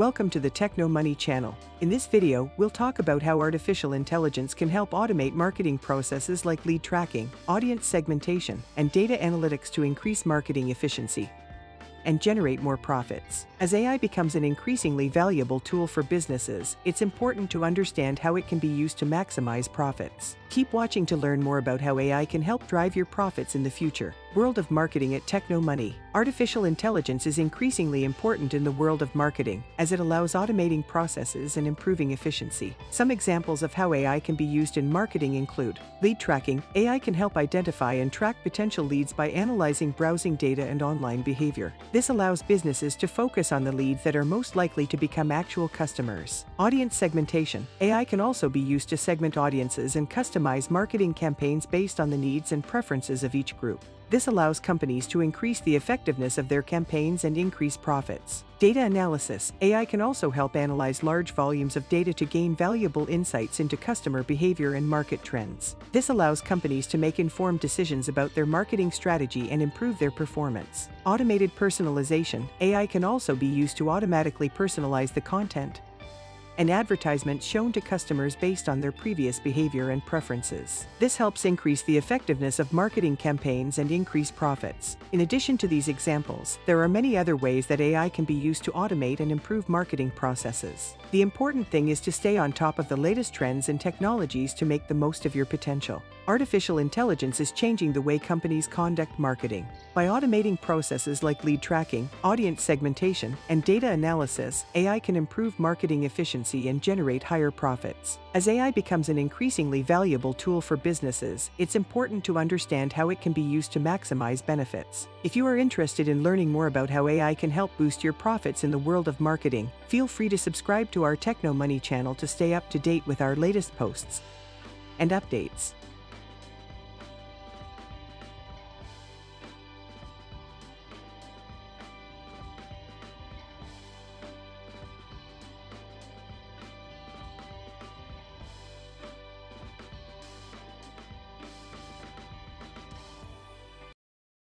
Welcome to the TecnoMoney channel. In this video, we'll talk about how artificial intelligence can help automate marketing processes like lead tracking, audience segmentation, and data analytics to increase marketing efficiency and generate more profits. As AI becomes an increasingly valuable tool for businesses, it's important to understand how it can be used to maximize profits. Keep watching to learn more about how AI can help drive your profits in the future. World of marketing at TecnoMoney. Artificial intelligence is increasingly important in the world of marketing, as it allows automating processes and improving efficiency. Some examples of how AI can be used in marketing include lead tracking. AI can help identify and track potential leads by analyzing browsing data and online behavior. This allows businesses to focus on the leads that are most likely to become actual customers. Audience segmentation. AI can also be used to segment audiences and customize marketing campaigns based on the needs and preferences of each group. This allows companies to increase the effectiveness of their campaigns and increase profits. Data analysis. AI can also help analyze large volumes of data to gain valuable insights into customer behavior and market trends. This allows companies to make informed decisions about their marketing strategy and improve their performance. Automated personalization. AI can also be used to automatically personalize the content and advertisements shown to customers based on their previous behavior and preferences. This helps increase the effectiveness of marketing campaigns and increase profits. In addition to these examples, there are many other ways that AI can be used to automate and improve marketing processes. The important thing is to stay on top of the latest trends and technologies to make the most of your potential. Artificial intelligence is changing the way companies conduct marketing. By automating processes like lead tracking, audience segmentation, and data analysis, AI can improve marketing efficiency and generate higher profits. As AI becomes an increasingly valuable tool for businesses, it's important to understand how it can be used to maximize benefits. If you are interested in learning more about how AI can help boost your profits in the world of marketing, feel free to subscribe to our TecnoMoney channel to stay up to date with our latest posts and updates.